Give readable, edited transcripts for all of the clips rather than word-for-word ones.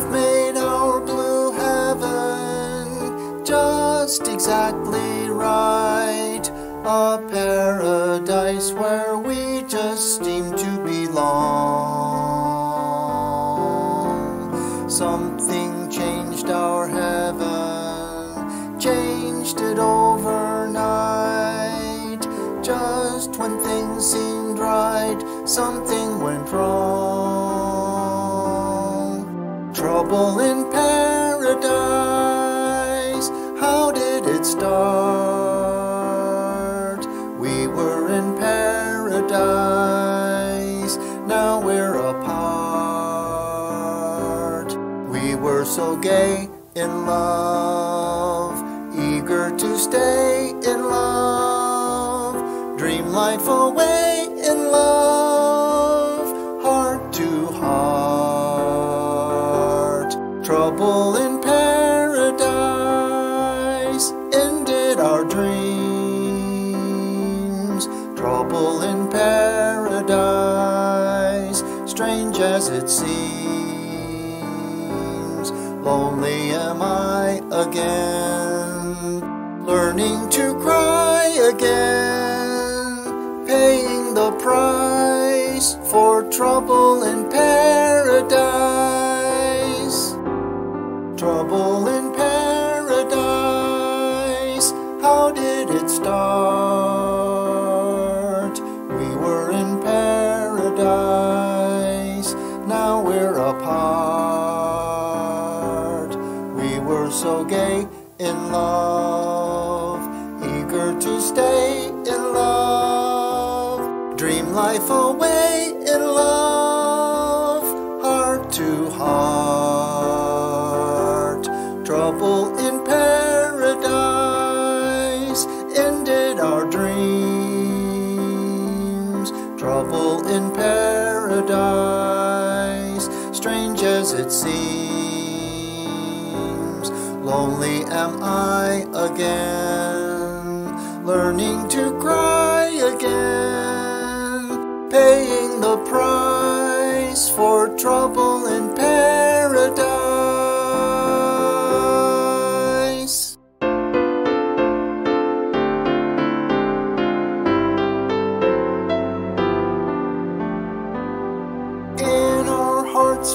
have made our blue heaven just exactly right, a paradise where we just seem to belong. Something changed our heaven, changed it overnight. Just when things seemed right, something went wrong. Trouble in paradise, how did it start? We were in paradise, now we're apart. We were so gay in love, eager to stay in love, dream life away in love. Trouble in paradise ended our dreams. Trouble in paradise, strange as it seems. Lonely am I again, learning to cry again, paying the price for trouble in paradise. Trouble in paradise, how did it start? We were in paradise, now we're apart. We were so gay in love, eager to stay in love, dream life away in love, heart to heart. Trouble in paradise ended our dreams. Trouble in paradise, strange as it seems. Lonely am I again, learning to cry again, paying the price for trouble in paradise.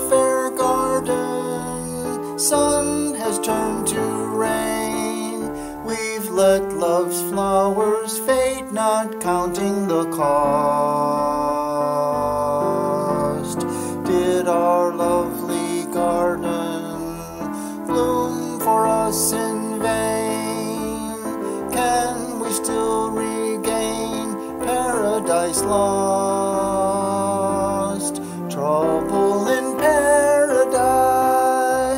Fair garden, sun has turned to rain. We've let love's flowers fade, not counting the cost. Did our lovely garden bloom for us in vain? Can we still regain paradise lost? Trouble in paradise,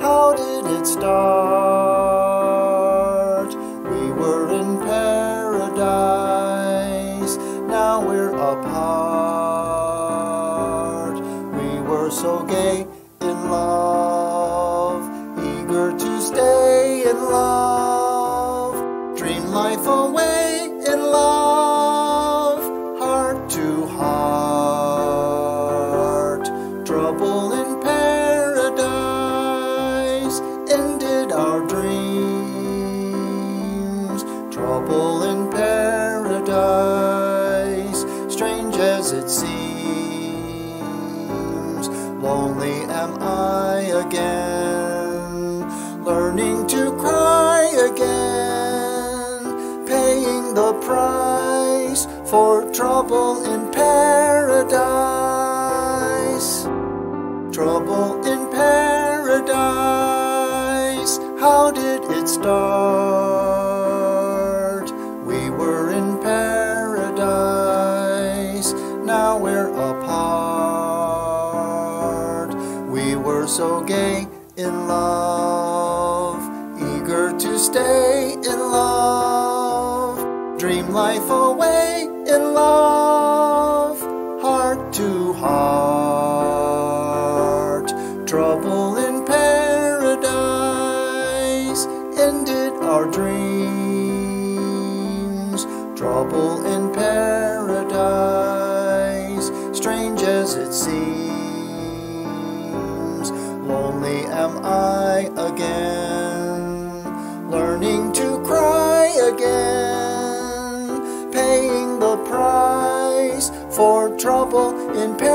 how did it start? We were in paradise, now we're apart. We were so gay in love, eager to stay in love, dream life away in love, heart to heart. Trouble in paradise ended our dreams. Trouble in paradise, strange as it seems. Lonely am I again, learning to cry again, paying the price for trouble in paradise. Trouble in paradise, how did it start? We were in paradise, now we're apart. We were so gay in love, eager to stay in love, dream life away in love, heart to heart. Trouble in paradise ended our dreams. Trouble in paradise, strange as it seems. Lonely trouble in paradise.